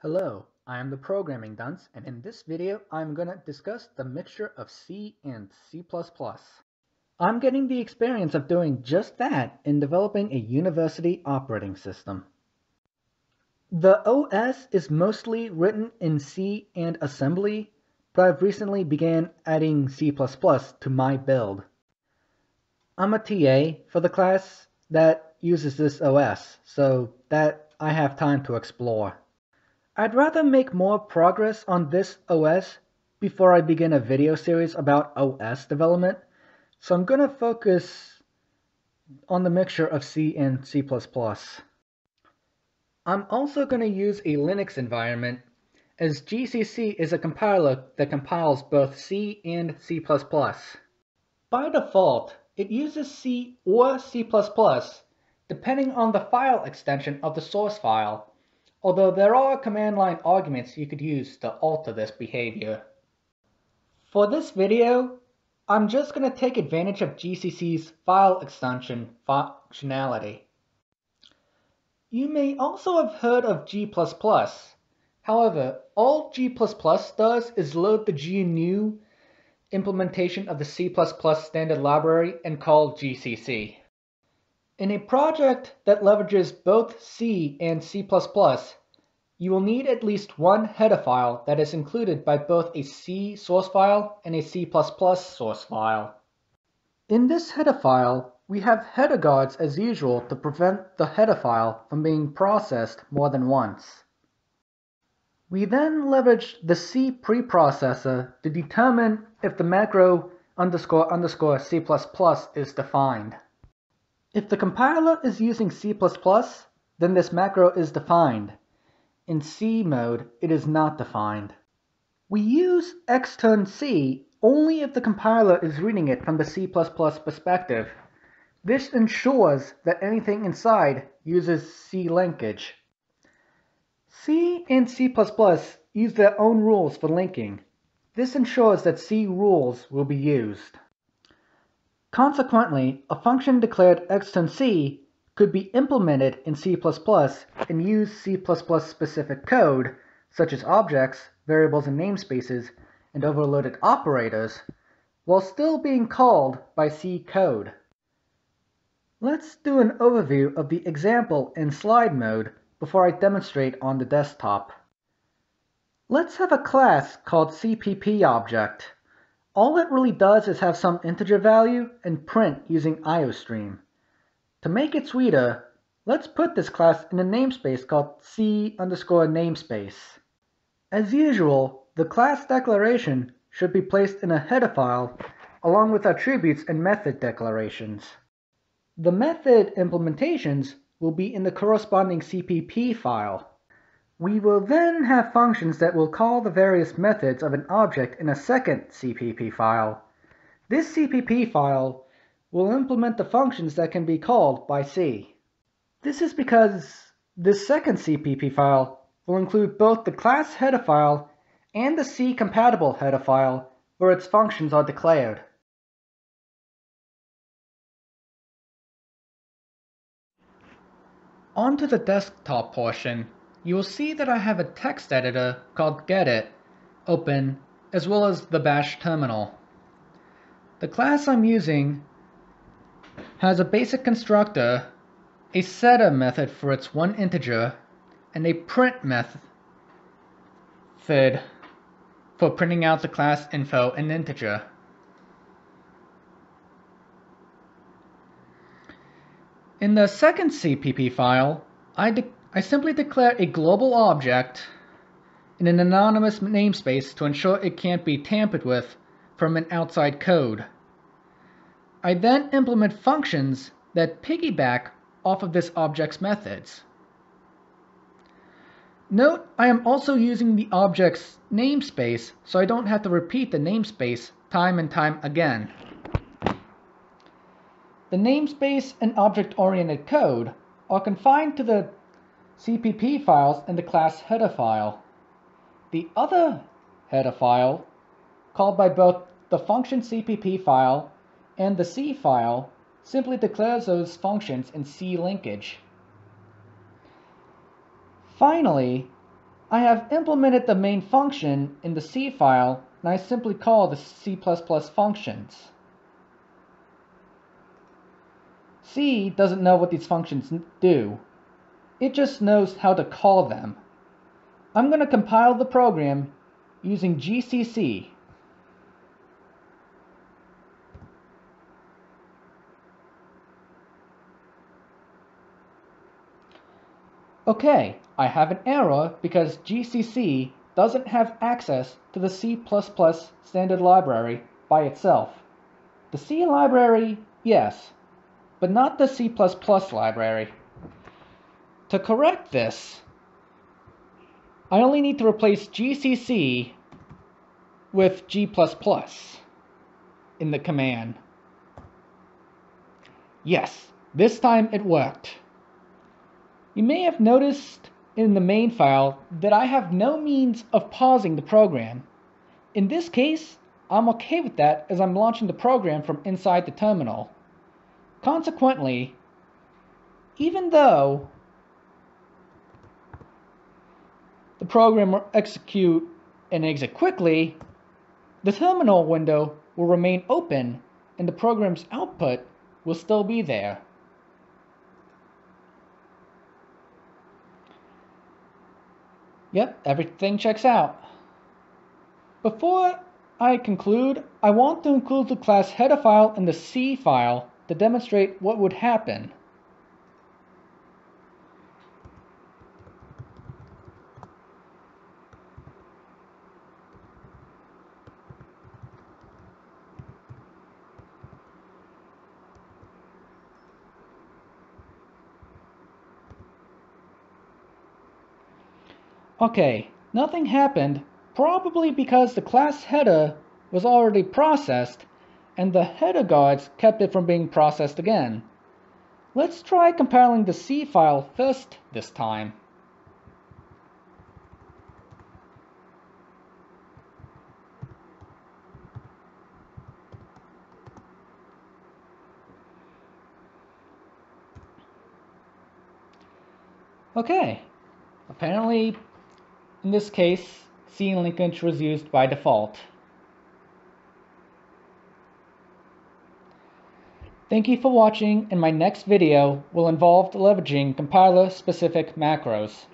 Hello, I am the Programming Dunce, and in this video I'm going to discuss the mixture of C and C++. I'm getting the experience of doing just that in developing a university operating system. The OS is mostly written in C and assembly, but I've recently began adding C++ to my build. I'm a TA for the class that uses this OS, so that I have time to explore. I'd rather make more progress on this OS before I begin a video series about OS development, so I'm going to focus on the mixture of C and C++. I'm also going to use a Linux environment, as GCC is a compiler that compiles both C and C++. By default, it uses C or C++, depending on the file extension of the source file, although there are command line arguments you could use to alter this behavior. For this video, I'm just going to take advantage of GCC's file extension functionality. You may also have heard of G++. However, all G++ does is load the GNU implementation of the C++ standard library and call GCC. In a project that leverages both C and C++, you will need at least one header file that is included by both a C source file and a C++ source file. In this header file, we have header guards as usual to prevent the header file from being processed more than once. We then leverage the C preprocessor to determine if the macro ___ C++ is defined. If the compiler is using C++, then this macro is defined. In C mode, it is not defined. We use extern C only if the compiler is reading it from the C++ perspective. This ensures that anything inside uses C linkage. C and C++ use their own rules for linking. This ensures that C rules will be used. Consequently, a function declared extern C could be implemented in C++ and use C++ specific code, such as objects, variables and namespaces, and overloaded operators, while still being called by C code. Let's do an overview of the example in slide mode before I demonstrate on the desktop. Let's have a class called CppObject. All it really does is have some integer value and print using IOStream. To make it sweeter, let's put this class in a namespace called C_namespace. As usual, the class declaration should be placed in a header file along with attributes and method declarations. The method implementations will be in the corresponding CPP file. We will then have functions that will call the various methods of an object in a second CPP file. This CPP file will implement the functions that can be called by C. This is because this second CPP file will include both the class header file and the C-compatible header file where its functions are declared. Onto the desktop portion, you will see that I have a text editor called gedit open, as well as the bash terminal. The class I'm using has a basic constructor, a setter method for its one integer, and a print method for printing out the class info and integer. In the second CPP file, I simply declare a global object in an anonymous namespace to ensure it can't be tampered with from an outside code. I then implement functions that piggyback off of this object's methods. Note, I am also using the object's namespace, so I don't have to repeat the namespace time and time again. The namespace and object-oriented code are confined to the CPP files and the class header file. The other header file, called by both the function CPP file and the C file, simply declares those functions in C linkage. Finally, I have implemented the main function in the C file, and I simply call the C++ functions. C doesn't know what these functions do. It just knows how to call them. I'm going to compile the program using GCC. Okay, I have an error because GCC doesn't have access to the C++ standard library by itself. The C library, yes, but not the C++ library. To correct this, I only need to replace GCC with G++ in the command. Yes, this time it worked. You may have noticed in the main file that I have no means of pausing the program. In this case, I'm okay with that as I'm launching the program from inside the terminal. Consequently, even though the program will execute and exit quickly, the terminal window will remain open and the program's output will still be there. Yep, everything checks out. Before I conclude, I want to include the class header file in the C file to demonstrate what would happen. Okay, nothing happened, probably because the class header was already processed and the header guards kept it from being processed again. Let's try compiling the C file first this time. Okay, apparently in this case, C linkage was used by default. Thank you for watching, and my next video will involve leveraging compiler-specific macros.